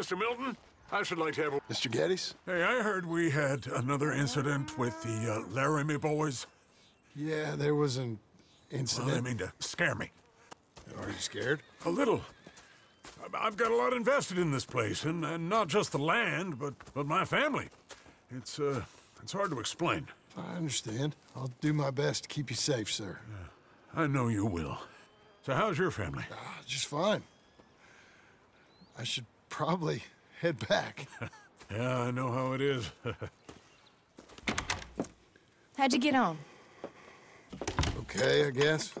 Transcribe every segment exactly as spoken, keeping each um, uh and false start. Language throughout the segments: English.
Mister Milton, I should like to have a... Mister Geddes? Hey, I heard we had another incident with the uh, Laramie boys. Yeah, there was an incident. Well, I mean to scare me. Are you scared? A little. I've got a lot invested in this place, and, and not just the land, but, but my family. It's, uh, it's hard to explain. I understand. I'll do my best to keep you safe, sir. Yeah, I know you will. So how's your family? Uh, just fine. I should probably head back. Yeah, I know how it is. How'd you get on? Okay, I guess.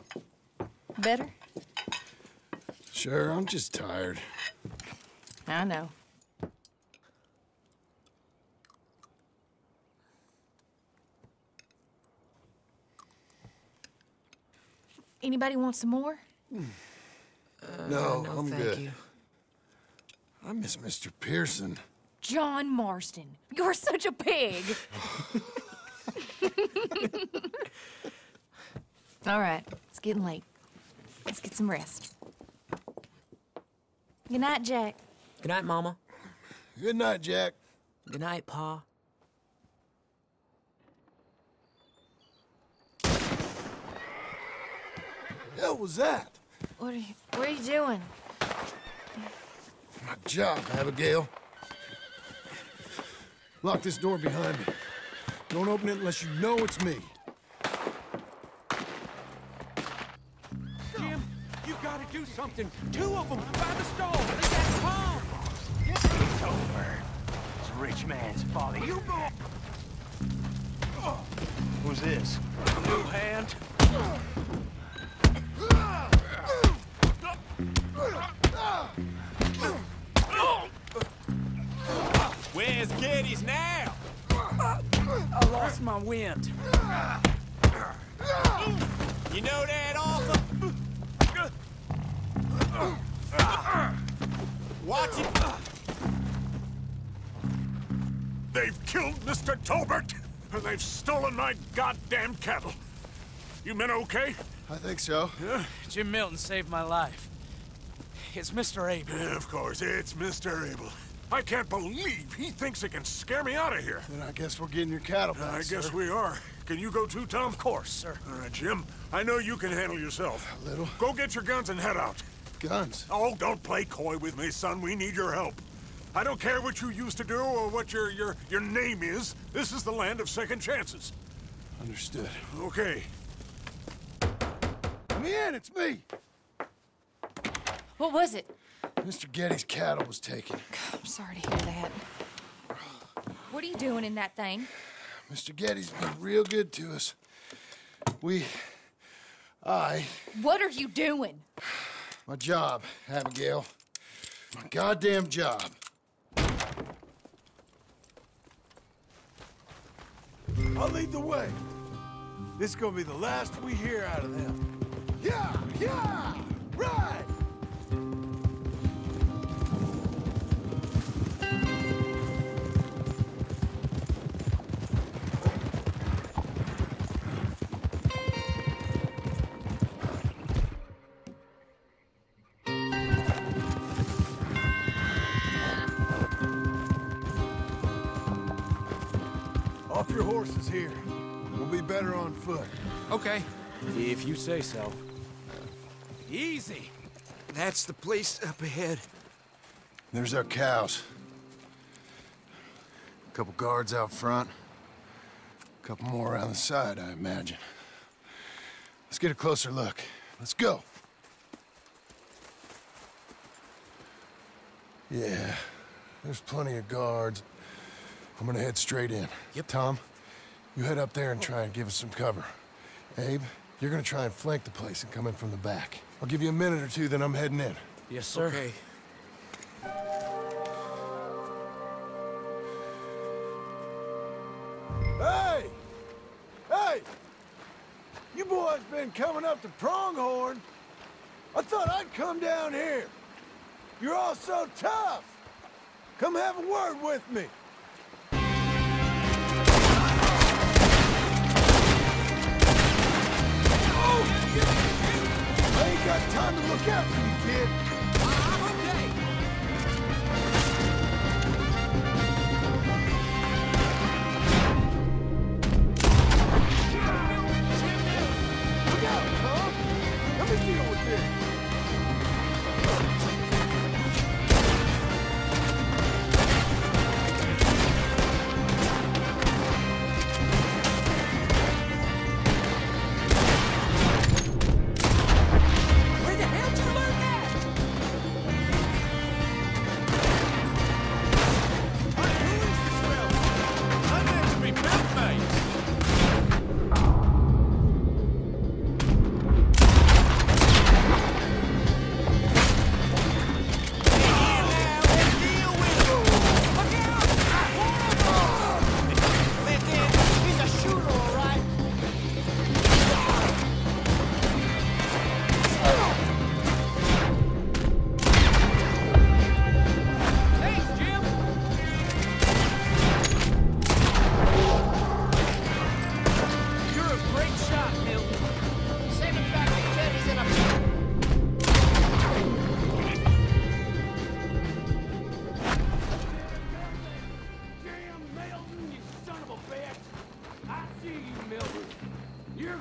Better? Sure, I'm just tired. I know. Anybody want some more? Mm. Uh, no, no, I'm thank good. You. I miss Mister Pearson. John Marston, you're such a pig. All right, it's getting late. Let's get some rest. Good night, Jack. Good night, Mama. Good night, Jack. Good night, Pa. What was that? What are you, what are you doing? My job, Abigail. Lock this door behind me. Don't open it unless you know it's me. Jim, you gotta do something. Two of them by the stove. They got Tom. It's over. It's rich man's folly. You go. Oh. Who's this? A new hand. Oh. Where's Geddes now? I lost my wind. You know that awful? Watch it. They've killed Mister Tolbert, and they've stolen my goddamn cattle. You men okay? I think so. Yeah. Jim Milton saved my life. It's Mister Abel. Yeah, of course, it's Mister Abel. I can't believe he thinks it can scare me out of here. Then I guess we're getting your cattle back, uh, I sir. guess we are. Can you go too, Tom? Of course, sir. All right, Jim. I know you can handle yourself. A little. Go get your guns and head out. Guns? Oh, don't play coy with me, son. We need your help. I don't care what you used to do or what your, your, your name is. This is the land of second chances. Understood. Okay. Come in, it's me. What was it? Mister Geddes' cattle was taken. I'm sorry to hear that. What are you doing in that thing? Mister Geddes been real good to us. We... I... What are you doing? My job, Abigail. My goddamn job. I'll lead the way. This is gonna be the last we hear out of them. Yeah! Yeah! Right! Here. We'll be better on foot. Okay. If you say so. Easy. That's the place up ahead. There's our cows. A couple guards out front. A couple more around the side, I imagine. Let's get a closer look. Let's go. Yeah. There's plenty of guards. I'm gonna head straight in. Yep. Tom? You head up there and try and give us some cover. Abe, you're gonna try and flank the place and come in from the back. I'll give you a minute or two, then I'm heading in. Yes, sir. Okay. Hey! Hey! You boys been coming up to Pronghorn. I thought I'd come down here. You're all so tough. Come have a word with me. I ain't got time to look after you, kid. I'm okay.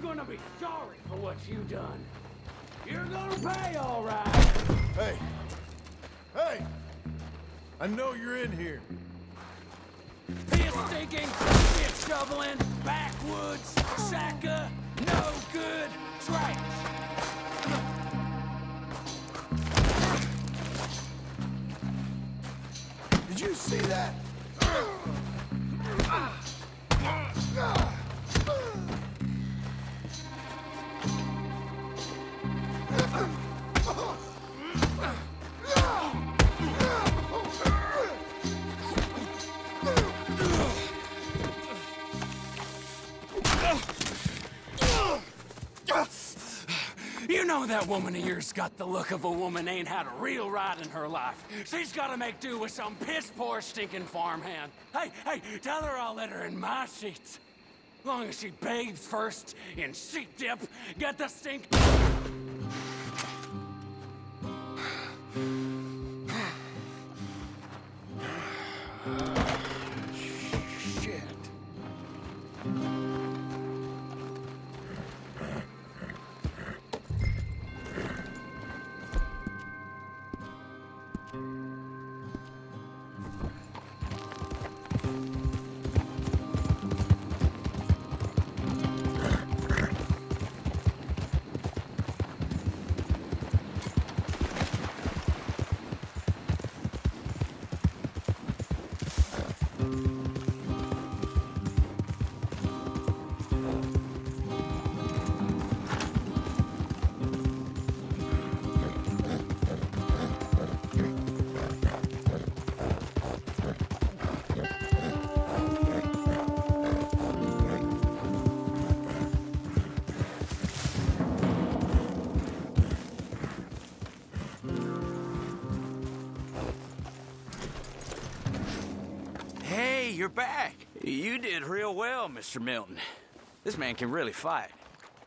gonna be sorry for what you done. You're gonna pay, all right. Hey. Hey! I know you're in here. Piss-stinking, shit-shoveling, backwoods, sacker, no good trash. Did you see that? You know that woman of yours got the look of a woman ain't had a real ride in her life. She's gotta make do with some piss-poor stinking farmhand. Hey, hey, tell her I'll let her in my sheets. Long as she bathes first in sheep dip, get the stink... You're back. You did real well, Mister Milton. This man can really fight.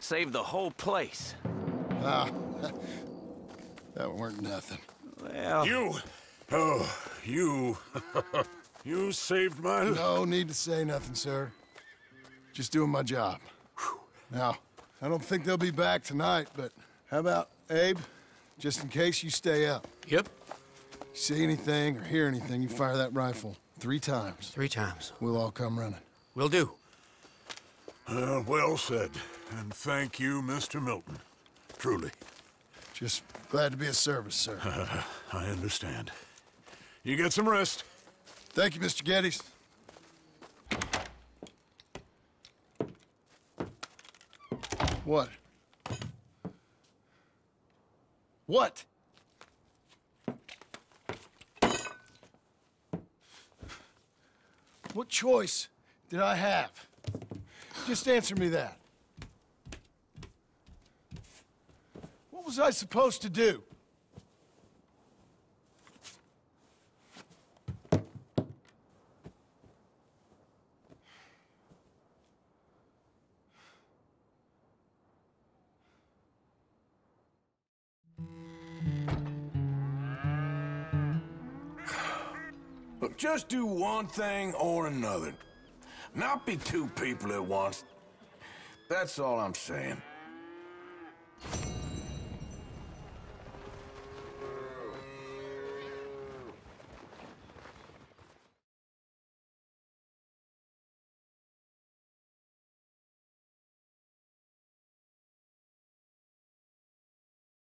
Saved the whole place. Ah, that weren't nothing. Well... You! Oh, you. You saved my life. No need to say nothing, sir. Just doing my job. Whew. Now, I don't think they'll be back tonight, but how about Abe? Just in case you stay up. Yep. See anything or hear anything, you fire that rifle. Three times. Three times. We'll all come running. Will do. Uh, well said. And thank you, Mister Milton. Truly. Just glad to be of service, sir. Uh, I understand. You get some rest. Thank you, Mister Geddes. What? What? What choice did I have? Just answer me that. What was I supposed to do? Just do one thing or another. Not be two people at once. That's all I'm saying.